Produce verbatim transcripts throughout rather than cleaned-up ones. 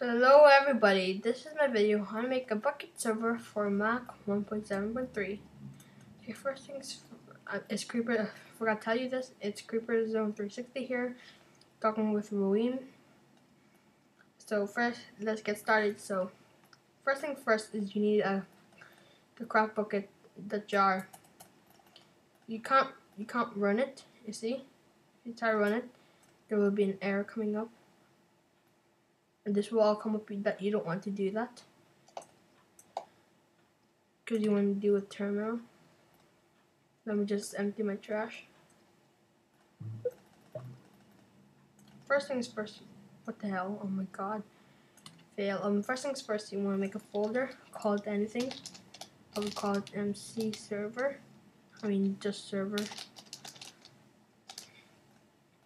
Hello everybody, this is my video on how to make a bukkit server for Mac one point seven point three. Okay, first things uh, is Creeper, I forgot to tell you this, it's Creeper Zone three sixty here, talking with Ruin. So first, let's get started. So, first thing first is you need a, the CraftBukkit, the jar. You can't, you can't run it, you see? If you try to run it, there will be an error coming up. And this will all come up that you don't want to do that, because you want to do a terminal. Let me just empty my trash. First things first, what the hell? Oh my god. Fail. Um, first things first, you want to make a folder, call it anything. I would call it M C server. I mean, just server.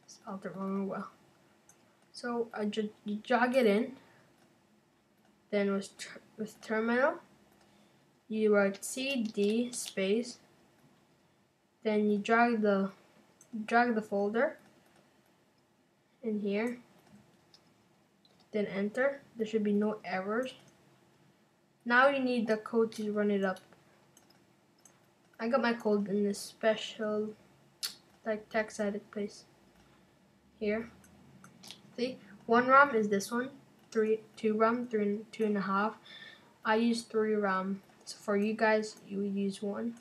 Spelled it wrong, well. So I just you jog it in. Then with ter with terminal, you write C D space. Then you drag the drag the folder in here. Then enter. There should be no errors. Now you need the code to run it up. I got my code in this special like text edit place here. See, one RAM is this one, three, two RAM, three, two and a half. I use three RAM. So for you guys, you would use one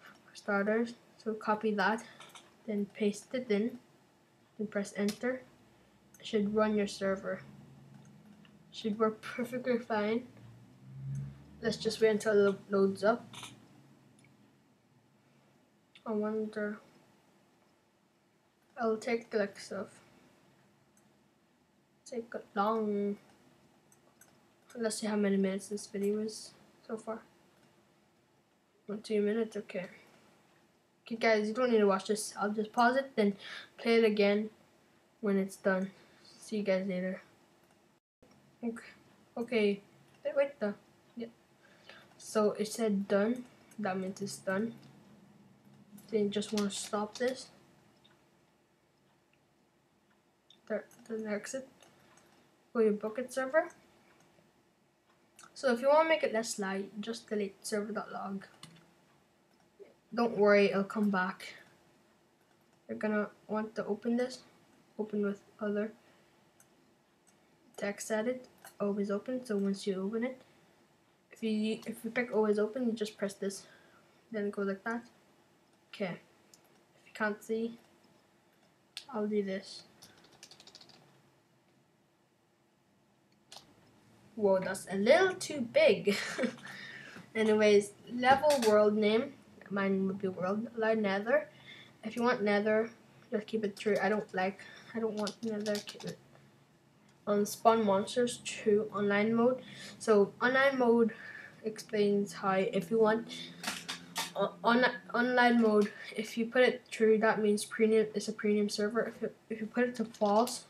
for starters. So copy that, then paste it in, then press enter. It should run your server. It should work perfectly fine. Let's just wait until it loads up. I wonder. I'll take like stuff. Take long. Let's see how many minutes this video is so far. Two minutes, okay. Okay, guys, you don't need to watch this. I'll just pause it, then play it again when it's done. See you guys later. Okay. Okay. Wait, wait the. Yeah. So it said done. That means it's done. Then you just want to stop this. There, then exit. Go your bukkit server. So if you want to make it less light, just delete server dot log. Don't worry, it'll come back. You're gonna want to open this. Open with other text edit. Always open. So once you open it, if you if you pick always open, you just press this. Then it goes like that. Okay. If you can't see, I'll do this. Whoa, that's a little too big. Anyways, level world name. Mine would be world. Allow nether. If you want nether, just keep it true. I don't like, I don't want nether. Keep it. On spawn monsters to online mode. So online mode explains how if you want on, on online mode, if you put it true, that means premium. It's a premium server. If it, if you put it to false,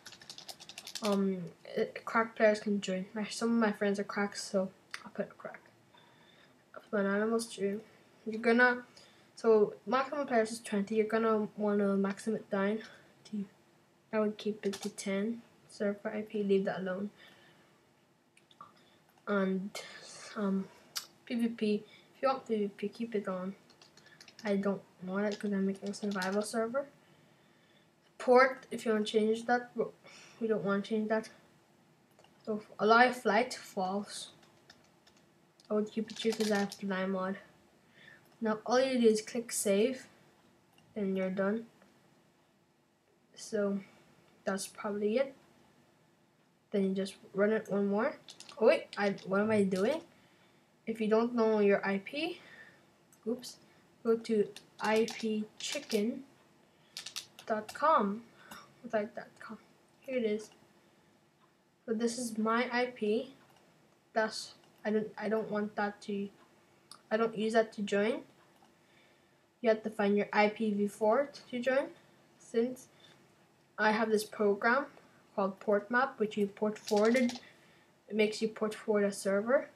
um. crack players can join. My, some of my friends are cracks, so I'll put a crack. When animals join, you're gonna so maximum players is twenty. You're gonna want to maximum it down to. I would keep it to ten. Server I P, leave that alone. And um, P V P. If you want P V P, keep it on. I don't want it because I'm making a survival server. Port. If you want to change that, we don't want to change that. So allow flight, false. I would keep it true because I have fly mod. Now all you do is click save and you're done. So that's probably it. Then you just run it one more. Oh wait, I, what am I doing? If you don't know your I P, oops, go to I P chicken dot com. Without that com. Here it is. So this is my I P. That's I don't I don't want that to I don't use that to join. You have to find your I P v four to join. Since I have this program called PortMap, which you port forwarded, it makes you port forward a server.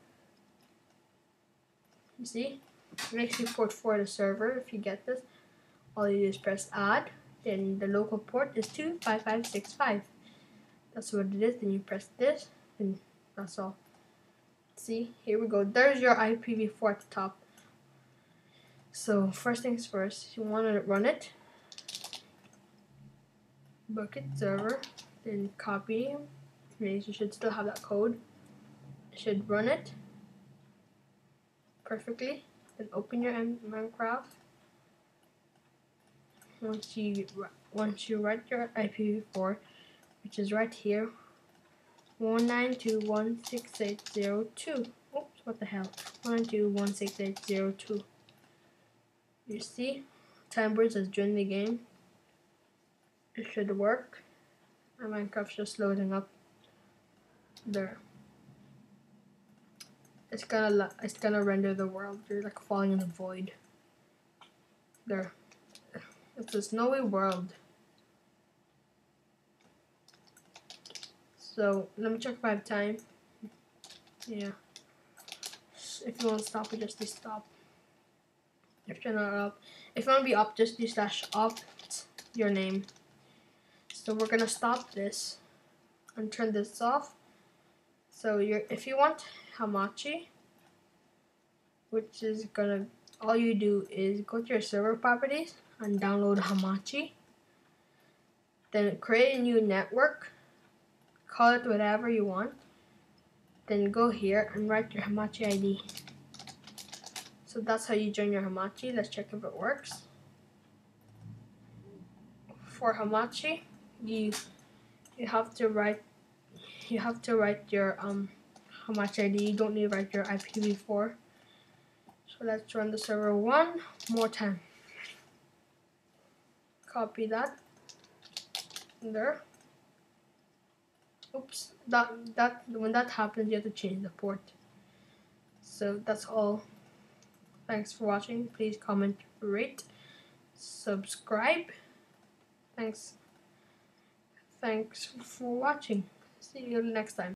You see? It makes you port forward a server if you get this. All you do is press add, then the local port is two five five six five. That's what it is. Then you press this, and That's all. See, here we go. There's your I P v four at the top. So first things first, you want to run it. Bukkit server, then copy. You should still have that code. You should run it perfectly. Then open your Minecraft. Once you once you write your I P v four, which is right here, one nine two one six eight zero two. Oops, what the hell? one nine two one six eight zero two. You see, Timebird has joined the game. It should work. And Minecraft's just loading up. There. It's gonna it's gonna render the world. You're like falling in the void. There. It's a snowy world. So let me check if I have time. Yeah. If you want to stop, just do stop. If you're not up, if you want to be up, just do slash up your name. So we're gonna stop this and turn this off. So you're if you want Hamachi, which is gonna all you do is go to your server properties and download Hamachi. Then create a new network. Call it whatever you want. Then go here and write your Hamachi I D. So that's how you join your Hamachi. Let's check if it works. For Hamachi, you you have to write you have to write your um Hamachi I D. You don't need to write your I P v four. So let's run the server one more time. Copy that. There. Oops, that that when that happens you have to change the port. So that's all. Thanks for watching. Please comment, rate, subscribe. Thanks. Thanks for watching. See you next time.